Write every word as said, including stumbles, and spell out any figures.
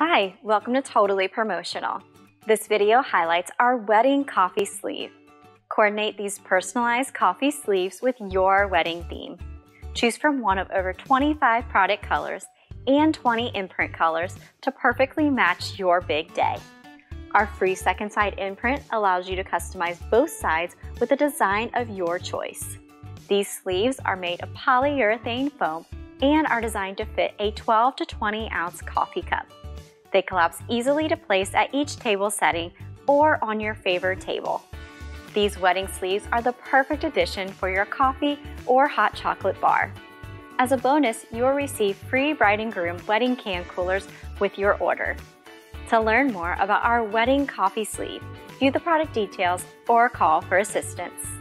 Hi, welcome to Totally Promotional. This video highlights our wedding coffee sleeve. Coordinate these personalized coffee sleeves with your wedding theme. Choose from one of over twenty-five product colors and twenty imprint colors to perfectly match your big day. Our free second side imprint allows you to customize both sides with a design of your choice. These sleeves are made of polyurethane foam and are designed to fit a twelve to twenty ounce coffee cup. They collapse easily to place at each table setting or on your favorite table. These wedding sleeves are the perfect addition for your coffee or hot chocolate bar. As a bonus, you will receive free bride and groom wedding can coolers with your order. To learn more about our wedding coffee sleeve, view the product details or call for assistance.